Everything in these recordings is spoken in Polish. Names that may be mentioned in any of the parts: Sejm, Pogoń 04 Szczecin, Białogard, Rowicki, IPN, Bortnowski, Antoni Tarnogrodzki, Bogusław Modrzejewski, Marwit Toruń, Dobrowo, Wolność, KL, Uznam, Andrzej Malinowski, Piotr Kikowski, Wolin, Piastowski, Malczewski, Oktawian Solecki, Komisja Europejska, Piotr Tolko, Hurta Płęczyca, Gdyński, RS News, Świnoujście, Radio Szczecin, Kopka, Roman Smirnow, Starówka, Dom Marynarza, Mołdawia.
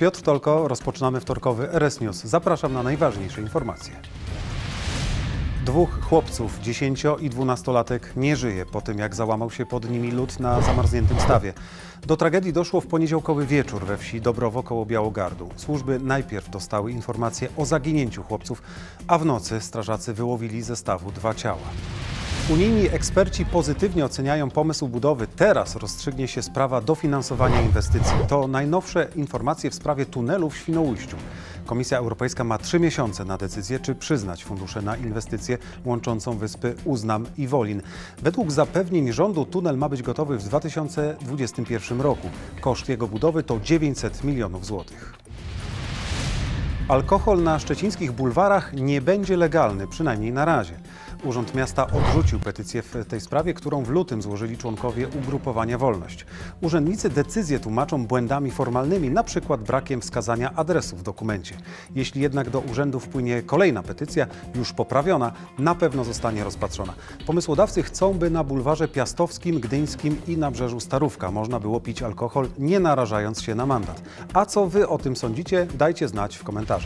Piotr Tolko, rozpoczynamy wtorkowy RS News. Zapraszam na najważniejsze informacje. Dwóch chłopców, 10- i 12-latek, nie żyje po tym, jak załamał się pod nimi lód na zamarzniętym stawie. Do tragedii doszło w poniedziałkowy wieczór we wsi Dobrowo koło Białogardu. Służby najpierw dostały informację o zaginięciu chłopców, a w nocy strażacy wyłowili ze stawu dwa ciała. Unijni eksperci pozytywnie oceniają pomysł budowy. Teraz rozstrzygnie się sprawa dofinansowania inwestycji. To najnowsze informacje w sprawie tunelu w Świnoujściu. Komisja Europejska ma 3 miesiące na decyzję, czy przyznać fundusze na inwestycję łączącą wyspy Uznam i Wolin. Według zapewnień rządu tunel ma być gotowy w 2021 roku. Koszt jego budowy to 900 milionów złotych. Alkohol na szczecińskich bulwarach nie będzie legalny, przynajmniej na razie. Urząd Miasta odrzucił petycję w tej sprawie, którą w lutym złożyli członkowie ugrupowania Wolność. Urzędnicy decyzję tłumaczą błędami formalnymi, na przykład brakiem wskazania adresu w dokumencie. Jeśli jednak do urzędu wpłynie kolejna petycja, już poprawiona, na pewno zostanie rozpatrzona. Pomysłodawcy chcą, by na bulwarze Piastowskim, Gdyńskim i na brzeżu Starówka można było pić alkohol, nie narażając się na mandat. A co wy o tym sądzicie? Dajcie znać w komentarzach.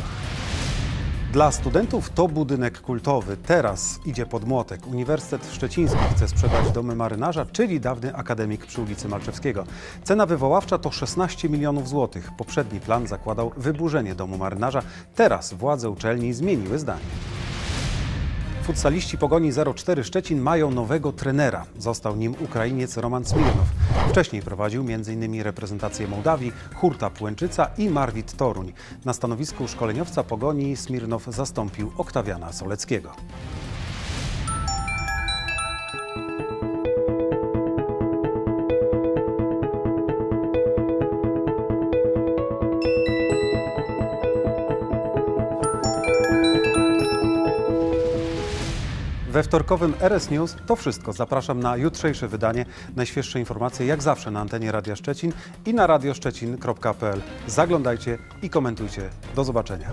Dla studentów to budynek kultowy. Teraz idzie pod młotek. Uniwersytet Szczeciński chce sprzedać domy marynarza, czyli dawny akademik przy ulicy Malczewskiego. Cena wywoławcza to 16 milionów złotych. Poprzedni plan zakładał wyburzenie domu marynarza. Teraz władze uczelni zmieniły zdanie. Futsaliści Pogoni 04 Szczecin mają nowego trenera. Został nim Ukrainiec Roman Smirnow. Wcześniej prowadził m.in. reprezentację Mołdawii, Hurta Płęczyca i Marwit Toruń. Na stanowisku szkoleniowca Pogoni Smirnow zastąpił Oktawiana Soleckiego. We wtorkowym RS News to wszystko. Zapraszam na jutrzejsze wydanie. Najświeższe informacje jak zawsze na antenie Radia Szczecin i na radioszczecin.pl. Zaglądajcie i komentujcie. Do zobaczenia.